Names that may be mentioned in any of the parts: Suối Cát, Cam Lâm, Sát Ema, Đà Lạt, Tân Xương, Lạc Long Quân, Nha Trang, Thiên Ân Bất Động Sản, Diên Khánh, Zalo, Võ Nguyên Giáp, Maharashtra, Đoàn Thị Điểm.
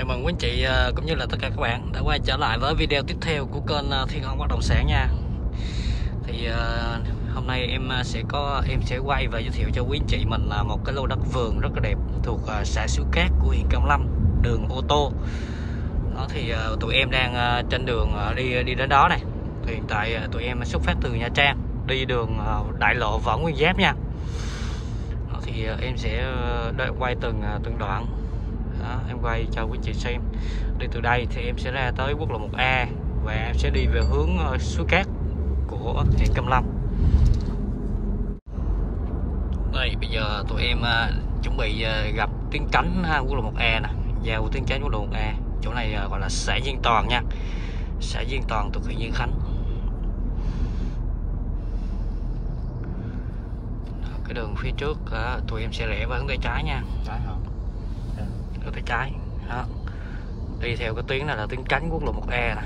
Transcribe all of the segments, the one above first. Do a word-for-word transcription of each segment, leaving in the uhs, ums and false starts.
Chào mừng quý anh chị cũng như là tất cả các bạn đã quay trở lại với video tiếp theo của kênh Thiên Ân Bất Động Sản nha. Thì hôm nay em sẽ có em sẽ quay và giới thiệu cho quý anh chị mình là một cái lô đất vườn rất là đẹp thuộc xã Suối Cát của huyện Cam Lâm, đường ô tô. Đó thì tụi em đang trên đường đi đi đến đó này. Thì hiện tại tụi em xuất phát từ Nha Trang đi đường đại lộ Võ Nguyên Giáp nha. Đó thì em sẽ quay từng từng đoạn. Đó, em quay cho quý chị xem. Đi từ đây thì em sẽ ra tới quốc lộ một A và em sẽ đi về hướng Suối Cát của huyện Cam Lâm. Đây bây giờ tụi em uh, chuẩn bị uh, gặp tuyến cánh uh, quốc lộ một A nè, giao tuyến cánh quốc lộ một A. Chỗ này uh, gọi là xã Diên Toàn nha. Xã Diên Toàn thuộc huyện Diên Khánh. Đó, cái đường phía trước uh, tụi em sẽ rẽ vào hướng tay trái nha. Trái hả? Ở tay trái đó. Đi theo cái tuyến này là tuyến tránh quốc lộ một A nè.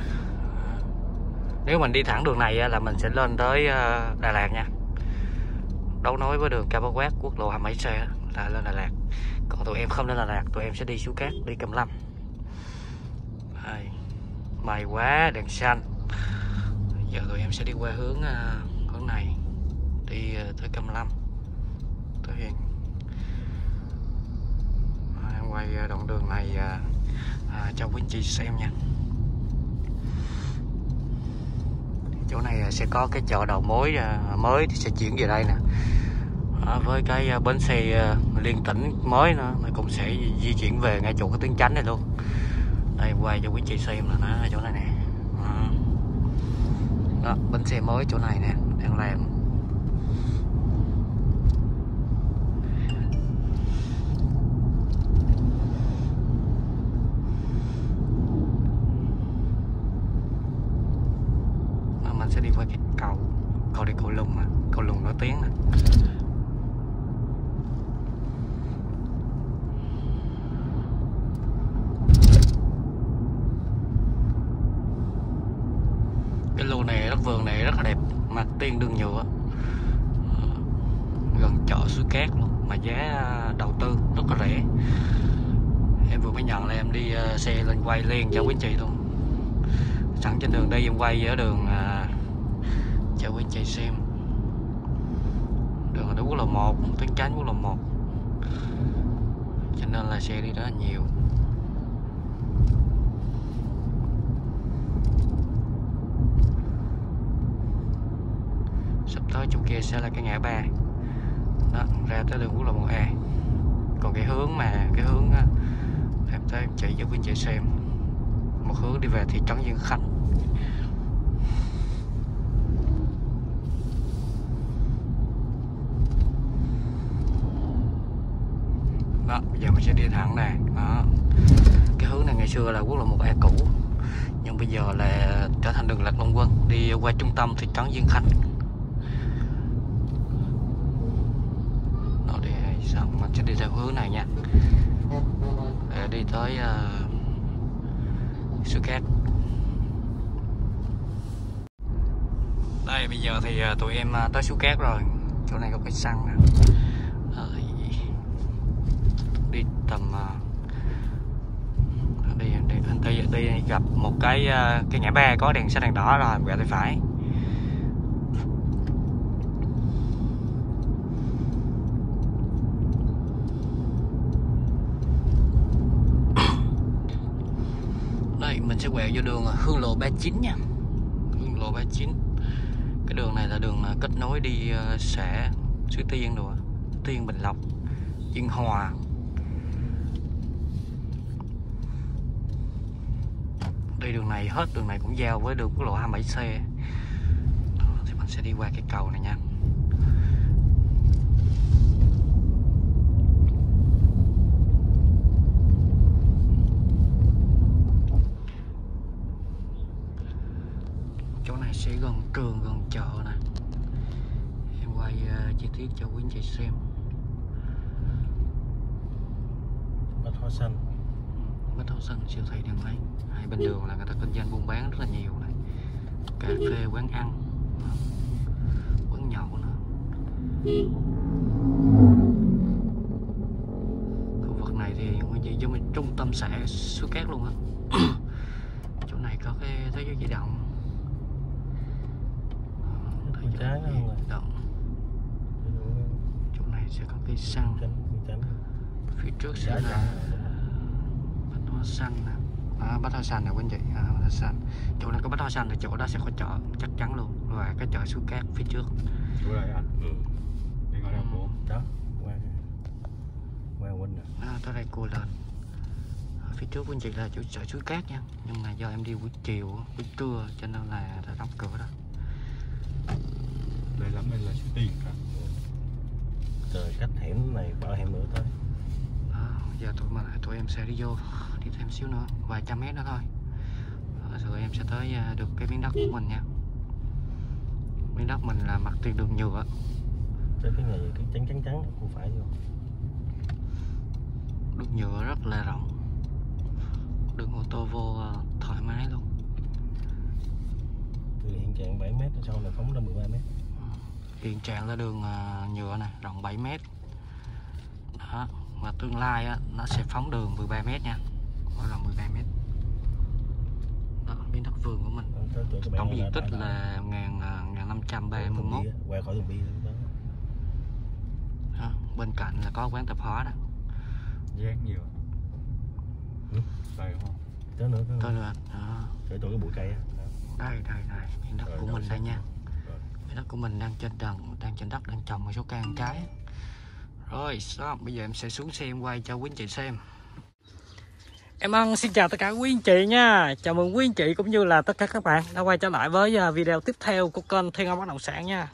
Nếu mình đi thẳng đường này là mình sẽ lên tới Đà Lạt nha, đấu nối với đường Cao Quát quốc lộ hai mươi bảy C là lên Đà Lạt. Còn tụi em không lên Đà Lạt, tụi em sẽ đi Suối Cát, đi Cam Lâm. May quá đèn xanh. Giờ tụi em sẽ đi qua hướng hướng này, đi tới Cam Lâm, tới huyện. Quay đoạn đường này à, à, cho quý anh chị xem nha. Chỗ này à, sẽ có cái chợ đầu mối à, mới thì sẽ chuyển về đây nè, à, với cái à, bến xe à, liên tỉnh mới nữa, nó cũng sẽ di chuyển về ngay chỗ cái tuyến tránh này luôn. Đây quay cho quý anh chị xem là nó chỗ này nè, à. Đó, bến xe mới chỗ này nè đang làm. Sẽ đi qua cái cầu cầu đi cầu lùng mà cầu lùng nổi tiếng này. Cái lô này, đất vườn này rất là đẹp, mặt tiền đường nhựa gần chợ Suối Cát luôn mà giá đầu tư rất là rẻ. Em vừa mới nhận là em đi xe lên quay liền cho quý anh chị luôn. Sẵn trên đường đây em quay ở đường cho quý anh chị xem. Đường ở quốc lộ một, tuyến tránh quốc lộ một, cho nên là xe đi đó nhiều. Sắp tới chỗ kia sẽ là cái ngã ba đó, ra tới đường quốc lộ một A. Còn cái hướng mà cái hướng đó, em tới em chỉ cho quý anh chị xem một hướng đi về thị trấn Diên Khánh. Đó, bây giờ mình sẽ đi thẳng nè. Cái hướng này ngày xưa là quốc lộ một A cũ, nhưng bây giờ là trở thành đường Lạc Long Quân, đi qua trung tâm thị trấn Diên Khánh. Đó, đi xong mình sẽ đi theo hướng này nha. Để đi tới uh, Suối Cát. Đây bây giờ thì uh, tụi em uh, tới Suối Cát rồi. Chỗ này có cái xăng nè. Đi tầm uh, đi đi đi, đi đi gặp một cái uh, cái ngã ba có đèn xanh đèn đỏ rồi, quẹo tay phải. Đây mình sẽ quẹo vô đường Hương lộ ba mươi chín nha. Hương lộ ba mươi chín. Cái đường này là đường kết nối đi uh, xã Suối Tiên rồi, Tiên Bình Lộc, Yên Hòa. Đi đường này hết, đường này cũng giao với đường quốc lộ hai mươi bảy C. Đó, thì mình sẽ đi qua cái cầu này nha. Chỗ này sẽ gần trường, gần chợ nè. Em quay uh, chi tiết cho quý anh chị xem. Bách hóa xanh, Bách hóa xanh, siêu thị Điện Máy. Hai bên đường là người ta kinh doanh buôn bán rất là nhiều này, cà phê, quán ăn, quán nhậu nữa. Khu vực này thì chỉ cho mình trung tâm xã Suối Cát luôn á. Chỗ này có cái thế giới di động. Thế giới di động. Chỗ này sẽ có cây xăng. Phía trước sẽ là bách hoa xanh nè. À, bách hoa xanh nè quý anh chị. À, bách hoa xanh. Chỗ này có bách hoa xanh thì chỗ đó sẽ có chợ chắc chắn luôn. Rồi cái chợ Suối Cát phía trước. Chỗ này anh. Ừ. Đi ngồi đâu bố. Đó. À, tới đây cua lên. Ở phía trước của anh chị là chỗ chợ Suối Cát nha, nhưng mà do em đi buổi chiều buổi trưa cho nên là đã đóng cửa đó. Đây lắm đây là số tiền cả. Trời cách hẻm này bảo hẻm nữa thôi. Đó, giờ tụi mà tụi em sẽ đi vô đi thêm xíu nữa, vài trăm mét nữa thôi. Đó, rồi em sẽ tới được cái miếng đất của mình nha. Miếng đất mình là mặt tiền đường nhựa. Tới cái này cái trắng trắng trắng cũng phải vô. Đường nhựa rất là rộng, đường ô tô vô thoải mái luôn. Từ hiện trạng bảy mét sau này phóng lên mười ba mét. Hiện trạng là đường nhựa này rộng bảy mét. Đó, và tương lai á, nó sẽ phóng đường mười ba mét nha. Nó rộng mười ba mét. Đó, miếng đất vườn của mình. Tổng diện tích là một nghìn năm trăm ba mươi mốt. Qua khỏi đường bia. Bên cạnh là có quán tạp hóa đó. Rác nhiều. Ừ. Đây không? Tới nữa tới nữa. Đó. Để tôi cái bụi cây á. Đây đây đây, miếng đất rồi, của mình đây nha. Miếng đất của mình đang trên trần, đang trên đất đang trồng một số cây ăn trái. Rồi, xong bây giờ em sẽ xuống xe em quay cho quý anh chị xem. Em Ân xin chào tất cả quý anh chị nha. Chào mừng quý anh chị cũng như là tất cả các bạn đã quay trở lại với video tiếp theo của kênh Thiên Ân Bất Động Sản nha.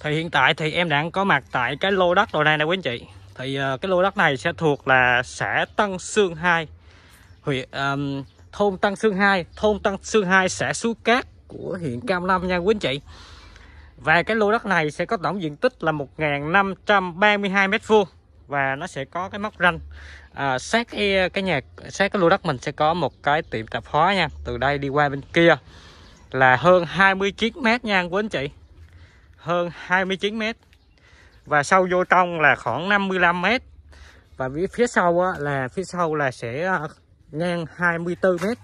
Thì hiện tại thì em đang có mặt tại cái lô đất đồ này nè quý anh chị. Thì cái lô đất này sẽ thuộc là xã Tân Xương hai, huyện um, thôn Tân Xương hai, thôn Tân Xương hai, xã Suối Cát của huyện Cam Lâm nha quý anh chị. Và cái lô đất này sẽ có tổng diện tích là một nghìn năm trăm ba mươi hai mét vuông và nó sẽ có cái móc ranh à, sát cái, cái nhà sát cái lô đất mình sẽ có một cái tiệm tạp hóa nha. Từ đây đi qua bên kia là hơn hai mươi chín mét nha quý anh chị. Hơn hai mươi chín mét. Và sâu vô trong là khoảng năm mươi lăm mét. Và phía sau là phía sau là sẽ ngang hai mươi tư mét.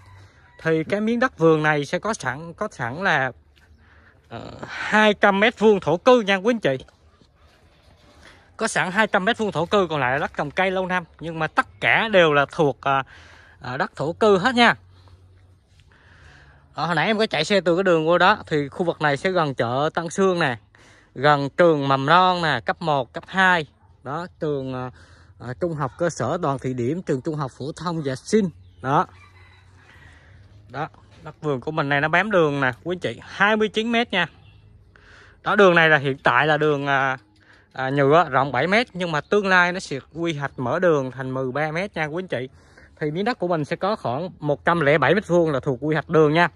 Thì cái miếng đất vườn này sẽ có sẵn có sẵn là hai trăm mét vuông thổ cư nha quý anh chị. Có sẵn hai trăm mét vuông thổ cư, còn lại là đất trồng cây lâu năm, nhưng mà tất cả đều là thuộc đất thổ cư hết nha. Ở hồi nãy em có chạy xe từ cái đường qua đó thì khu vực này sẽ gần chợ Tân Xương nè, gần trường mầm non nè, cấp một, cấp hai. Đó, trường uh, trung học cơ sở Đoàn Thị Điểm, trường trung học phổ thông Dạ Sinh. Đó. Đó, đất vườn của mình này nó bám đường nè quý anh chị, hai mươi chín mét nha. Đó, đường này là hiện tại là đường uh, uh, nhựa rộng bảy mét, nhưng mà tương lai nó sẽ quy hoạch mở đường thành mười ba mét nha quý anh chị. Thì miếng đất của mình sẽ có khoảng một trăm lẻ bảy mét vuông là thuộc quy hoạch đường nha.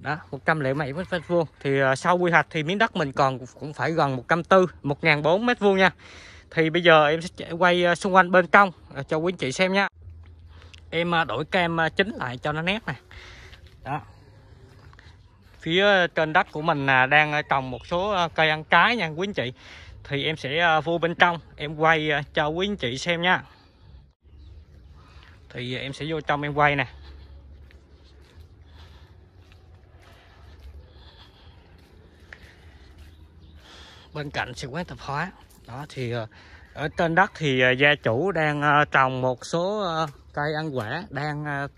Đó, một trăm lẻ bảy mét vuông. Thì sau quy hoạch thì miếng đất mình còn cũng phải gần một trăm bốn mươi mét vuông nha. Thì bây giờ em sẽ quay xung quanh bên trong cho quý anh chị xem nha. Em đổi cam chính lại cho nó nét nè. Đó. Phía trên đất của mình đang trồng một số cây ăn trái nha quý anh chị. Thì em sẽ vô bên trong em quay cho quý anh chị xem nha. Thì em sẽ vô trong em quay nè. Bên cạnh sẽ quán tạp hóa. Đó thì ở trên đất thì gia chủ đang trồng một số cây ăn quả đang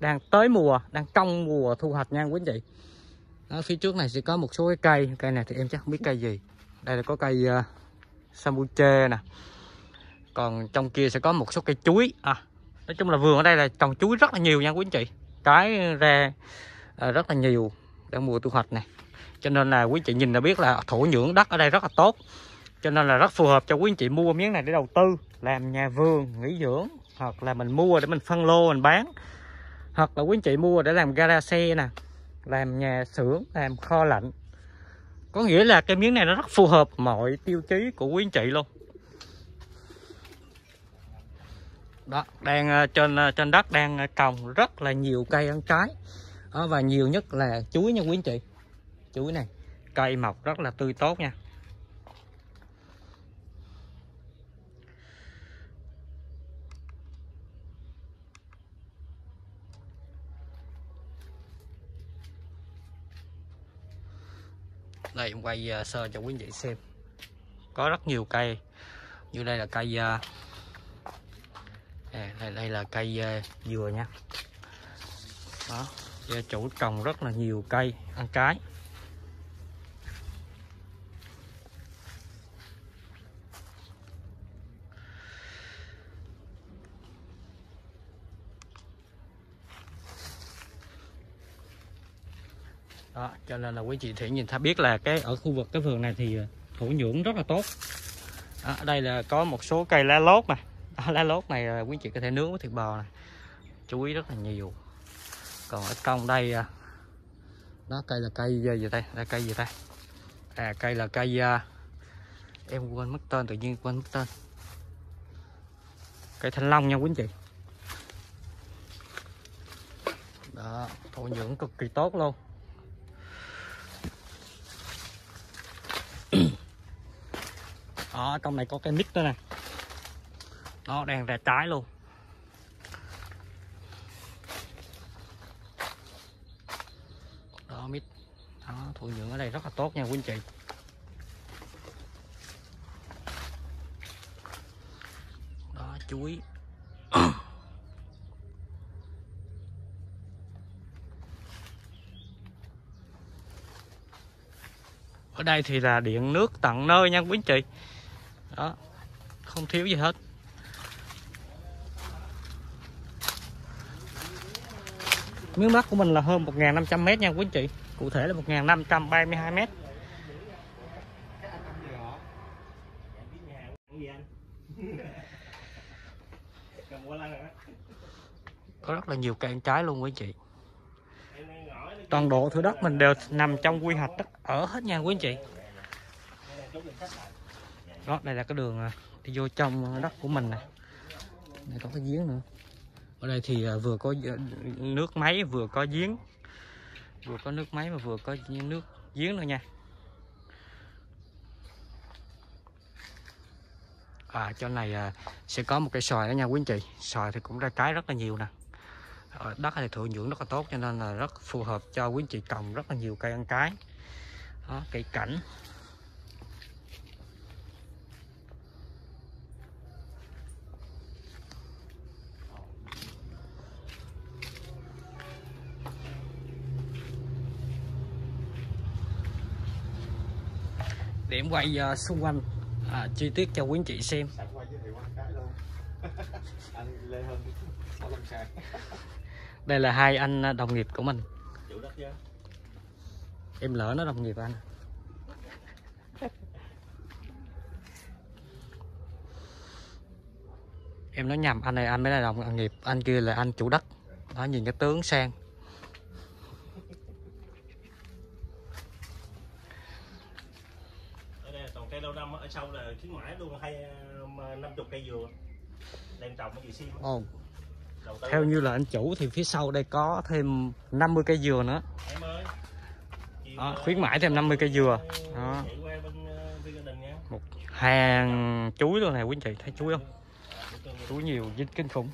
đang tới mùa, đang trong mùa thu hoạch nha quý anh chị. Đó, phía trước này sẽ có một số cái cây, cây này thì em chắc không biết cây gì. Đây là có cây uh, sambuche nè. Còn trong kia sẽ có một số cây chuối. À, nói chung là vườn ở đây là trồng chuối rất là nhiều nha quý anh chị. Trái ra uh, rất là nhiều đang mùa thu hoạch này. Cho nên là quý anh chị nhìn là biết là thổ nhưỡng đất ở đây rất là tốt. Cho nên là rất phù hợp cho quý anh chị mua miếng này để đầu tư, làm nhà vườn, nghỉ dưỡng. Hoặc là mình mua để mình phân lô, mình bán. Hoặc là quý anh chị mua để làm gara xe nè, làm nhà xưởng, làm kho lạnh. Có nghĩa là cái miếng này nó rất phù hợp mọi tiêu chí của quý anh chị luôn. Đó, đang trên trên đất đang trồng rất là nhiều cây ăn trái. Đó, và nhiều nhất là chuối nha quý anh chị. Chuối này cây mọc rất là tươi tốt nha. Đây em quay sơ cho quý vị xem. Có rất nhiều cây. Như đây là cây à, đây, đây là cây à, dừa nha. Đó, gia chủ trồng rất là nhiều cây ăn trái. Đó, cho nên là quý chị Thủy nhìn thấy biết là cái ở khu vực cái vườn này thì thổ nhưỡng rất là tốt. Ở à, đây là có một số cây lá lốt này. À, lá lốt này quý chị có thể nướng với thịt bò này. Chú ý rất là nhiều. Còn ở trong đây đó, cây là cây gì đây? Đây cây gì đây? À, cây là cây em quên mất tên, tự nhiên quên mất tên. Cây thanh long nha quý chị. Đó, thổ nhưỡng cực kỳ tốt luôn. Đó, trong này có cái mít nữa nè. Nó đang ra trái luôn. Đó, mít. Đó, thổ nhưỡng ở đây rất là tốt nha quý anh chị. Đó, chuối. Ở đây thì là điện nước tận nơi nha quý anh chị. Đó, không thiếu gì hết. Miếng đất của mình là hơn một nghìn năm trăm mét nha quý anh chị. Cụ thể là một nghìn năm trăm ba mươi hai mét. Có rất là nhiều cây ăn trái luôn quý anh chị. Toàn bộ thửa đất mình đều nằm trong quy hoạch đất ở hết nha quý anh chị. Đó, đây là cái đường đi vô trong đất của mình nè. Đây có cái giếng nữa. Ở đây thì vừa có nước máy, vừa có giếng. Vừa có nước máy và vừa có nước giếng nữa nha. À, chỗ này sẽ có một cây xoài nữa nha quý anh chị. Xoài thì cũng ra trái rất là nhiều nè. Đất thì thổ nhưỡng rất là tốt cho nên là rất phù hợp cho quý anh chị trồng rất là nhiều cây ăn trái. Đó, cây cảnh. Để em quay uh, xung quanh à, chi tiết cho quý anh chị xem. Đây là hai anh đồng nghiệp của mình. Em lỡ nó đồng nghiệp anh. Em nói nhầm, anh này anh mới là đồng nghiệp, anh kia là anh chủ đất. Đó, nhìn cái tướng sang. Cây lâu năm ở sau là khuyến mãi luôn hay năm mươi cây dừa đang trồng cái gì sim. Ồ. Theo như là anh chủ thì phía sau đây có thêm năm mươi cây dừa nữa. Em ơi. Đó, khuyến mãi thêm năm mươi cây dừa. Đó. Một hàng chuối luôn này quý anh chị, thấy chuối không? Chuối nhiều dính kinh khủng.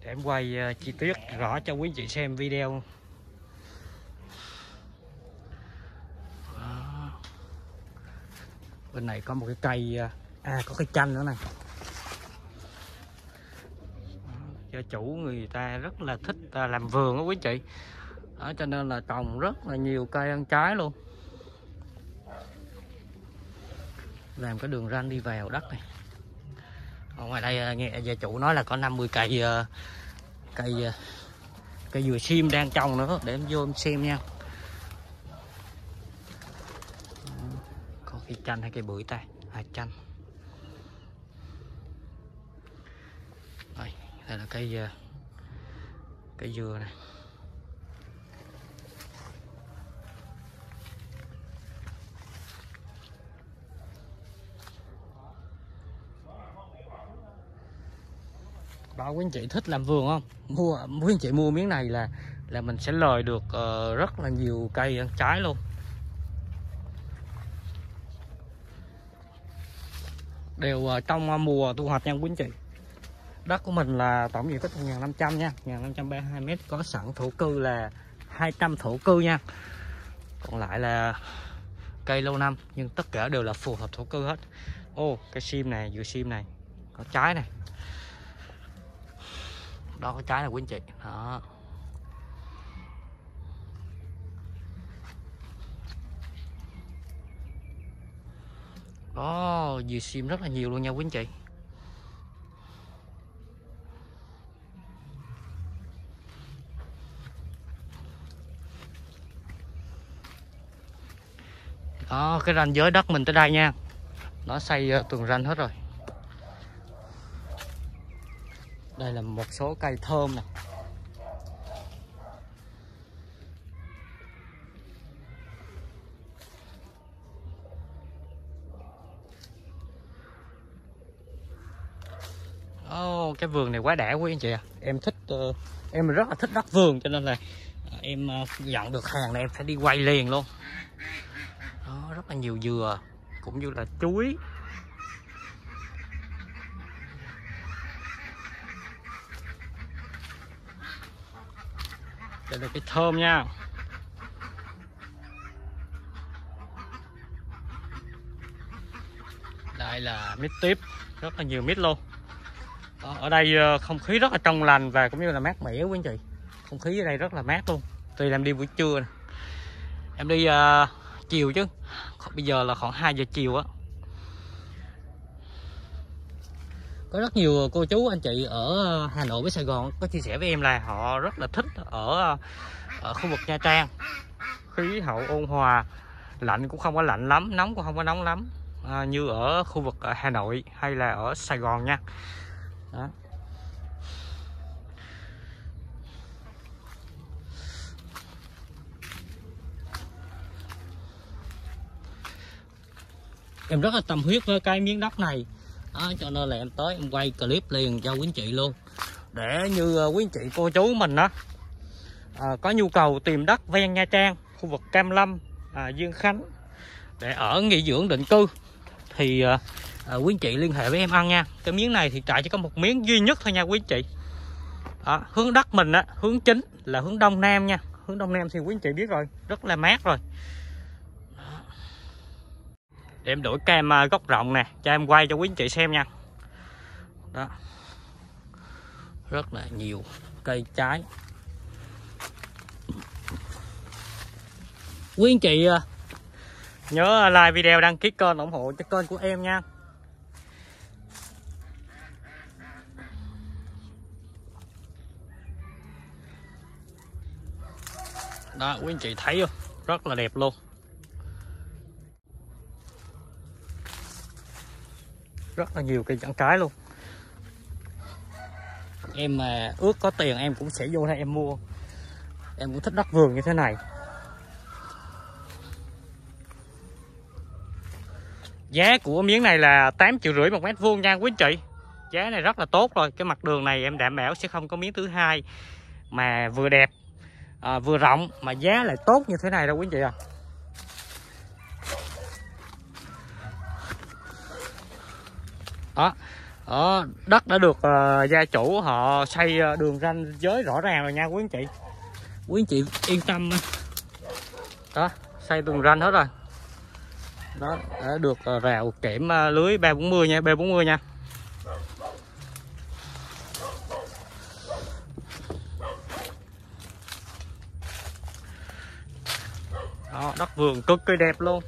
Để em quay chi tiết rõ cho quý anh chị xem video. Bên này có một cái cây, à có cây chanh nữa nè. Gia chủ người ta rất là thích làm vườn đó quý chị. Đó, cho nên là trồng rất là nhiều cây ăn trái luôn. Làm cái đường ranh đi vào đất này. Ở ngoài đây nghe gia chủ nói là có năm mươi cây cây cây dừa sim đang trồng nữa. Để em vô em xem nha. Cây chanh hay cây bưởi ta? À, chanh. Đây, đây là cây cây dừa này. Đó, quý anh chị thích làm vườn không? Mua, quý anh chị mua miếng này là là mình sẽ lời được uh, rất là nhiều cây ăn trái luôn. Đều trong mùa thu hoạch nha quý anh chị. Đất của mình là tổng diện tích một nghìn năm trăm nha, một nghìn năm trăm ba mươi hai mét, có sẵn thổ cư là hai trăm thổ cư nha. Còn lại là cây lâu năm, nhưng tất cả đều là phù hợp thổ cư hết. Ô, oh, cái sim này, dừa sim này có trái này. Đó có trái này quý anh chị. Đó. Có dừa sim rất là nhiều luôn nha quý anh chị. Đó, cái ranh giới đất mình tới đây nha. Nó xây tường ranh hết rồi. Đây là một số cây thơm nè. Ô, oh, cái vườn này quá đã quý anh chị ạ. À. Em thích, uh, em rất là thích đất vườn, cho nên là em uh, nhận được hàng này em phải đi quay liền luôn. Đó, rất là nhiều dừa cũng như là chuối. Đây là cái thơm nha. Đây là mít tiếp, rất là nhiều mít luôn. Đó, ở đây không khí rất là trong lành và cũng như là mát mẻ quý anh chị. Không khí ở đây rất là mát luôn. Tuy là em đi buổi trưa, em đi uh, chiều chứ. Bây giờ là khoảng hai giờ chiều á. Có rất nhiều cô chú anh chị ở Hà Nội với Sài Gòn có chia sẻ với em là họ rất là thích ở, ở khu vực Nha Trang. Khí hậu ôn hòa, lạnh cũng không có lạnh lắm, nóng cũng không có nóng lắm à, như ở khu vực ở Hà Nội hay là ở Sài Gòn nha. Đó. Em rất là tâm huyết với cái miếng đất này. Đó, cho nên là em tới em quay clip liền cho quý anh chị luôn, để như quý anh chị cô chú mình đó à, có nhu cầu tìm đất ven Nha Trang, khu vực Cam Lâm, à, Diên Khánh để ở nghỉ dưỡng định cư thì à, à, quý anh chị liên hệ với em ăn nha. Cái miếng này thì trại chỉ có một miếng duy nhất thôi nha quý anh chị. Đó, hướng đất mình á, hướng chính là hướng Đông Nam nha. Hướng Đông Nam thì quý anh chị biết rồi, rất là mát rồi. Để em đổi cam góc rộng nè cho em quay cho quý anh chị xem nha. Đó, rất là nhiều cây trái. Quý anh chị nhớ like video, đăng ký kênh, ủng hộ cho kênh của em nha. Đó, quý anh chị thấy không, rất là đẹp luôn. Rất là nhiều cây chẳng trái luôn. Em mà ước có tiền em cũng sẽ vô đây em mua. Em cũng thích đất vườn như thế này. Giá của miếng này là tám triệu rưỡi một mét vuông nha quý anh chị. Giá này rất là tốt rồi. Cái mặt đường này em đảm bảo sẽ không có miếng thứ hai mà vừa đẹp à, vừa rộng mà giá lại tốt như thế này đâu quý anh chị à. Đó. Đó, đất đã được uh, gia chủ họ xây đường ranh giới rõ ràng rồi nha quý anh chị. Quý anh chị yên tâm. Đó, xây đường ranh hết rồi. Đó, đã được uh, rào kẽm uh, lưới ba bốn mươi nha, B bốn mươi nha. Đó, đất vườn cực kỳ đẹp luôn.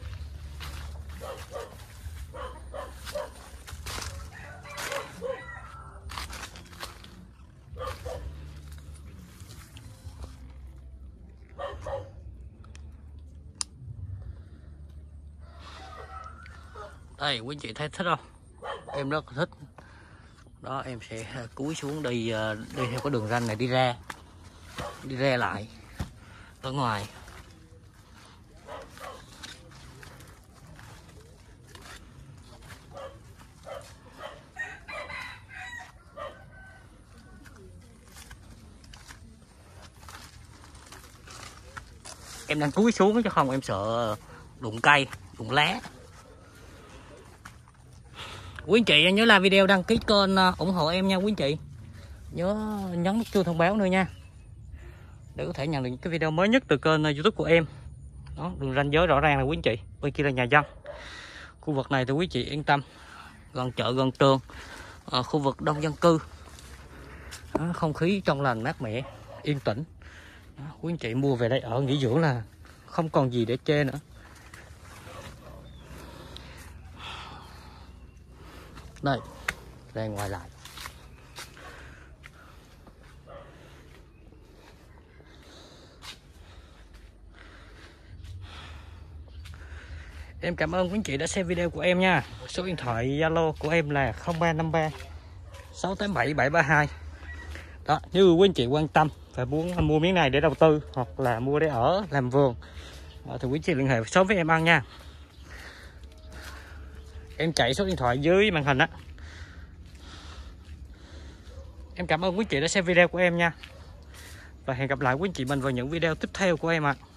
Đây quý anh chị thấy thích không? Em rất thích. Đó, em sẽ cúi xuống đi, đi theo cái đường ranh này đi ra. Đi ra lại tới ngoài. Em đang cúi xuống chứ không em sợ đụng cây, đụng lá. Quý anh chị nhớ like video, đăng ký kênh, ủng hộ em nha quý anh chị. Nhớ nhấn nút chuông thông báo nữa nha, để có thể nhận được những cái video mới nhất từ kênh YouTube của em. Đó, đường ranh giới rõ ràng là quý anh chị. Bên kia là nhà dân. Khu vực này thì quý chị yên tâm, gần chợ, gần trường, à, khu vực đông dân cư. Đó, không khí trong lành, mát mẻ, yên tĩnh. Đó, quý anh chị mua về đây ở nghỉ dưỡng là không còn gì để chê nữa. Đây, ra ngoài lại. Em cảm ơn quý anh chị đã xem video của em nha. Số điện thoại Zalo của em là không ba năm ba sáu tám bảy bảy ba hai. Đó, nếu quý anh chị quan tâm và muốn mua miếng này để đầu tư hoặc là mua để ở, làm vườn, thì quý anh chị liên hệ sớm với em ăn nha. Em chạy số điện thoại dưới màn hình á. Em cảm ơn quý anh chị đã xem video của em nha. Và hẹn gặp lại quý anh chị mình vào những video tiếp theo của em ạ. À.